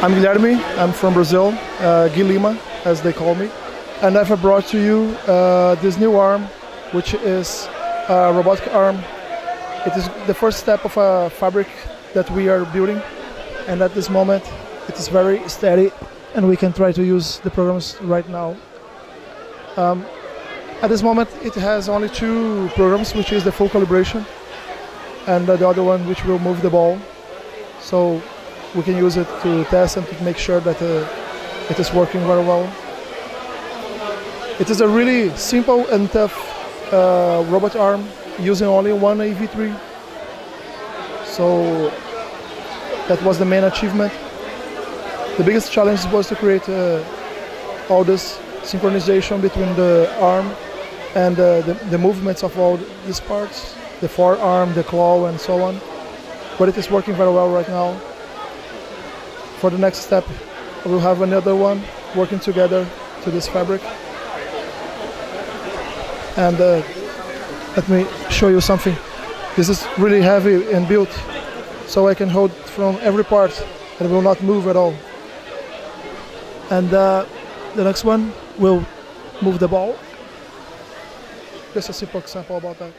I'm Guilherme, I'm from Brazil, Gui Lima as they call me, and I've brought to you this new arm, which is a robotic arm. It is the first step of a fabric that we are building, and at this moment it is very steady and we can try to use the programs right now. At this moment it has only two programs, which is the full calibration and the other one which will move the ball. So we can use it to test and to make sure that it is working very well. It is a really simple and tough robot arm using only one EV3. So that was the main achievement. The biggest challenge was to create all this synchronization between the arm and the movements of all these parts, the forearm, the claw and so on. But it is working very well right now. For the next step, we'll have another one working together to this fabric. And let me show you something. This is really heavy and built, so I can hold from every part and it will not move at all. And the next one will move the ball. Just a simple example about that.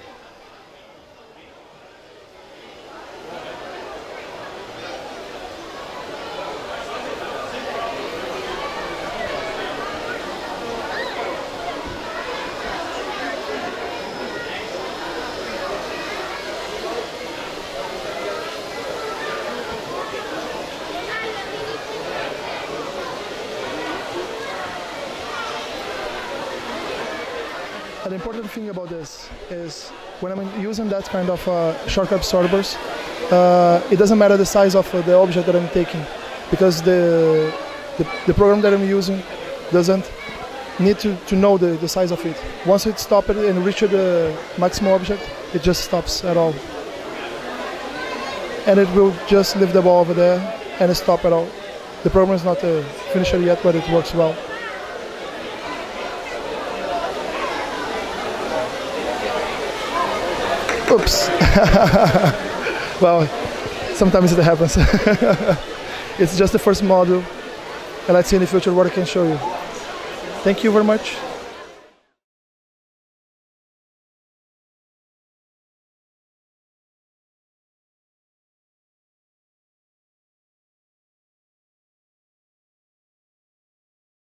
The important thing about this is when I'm using that kind of shock absorbers, it doesn't matter the size of the object that I'm taking, because the program that I'm using doesn't need to know the size of it. Once it stops and reaches the maximum object, it just stops at all. And it will just leave the ball over there and stop at all. The program is not finished yet, but it works well. Oops. Well, sometimes it happens. It's just the first module, and let's see in the future what I can show you. Thank you very much.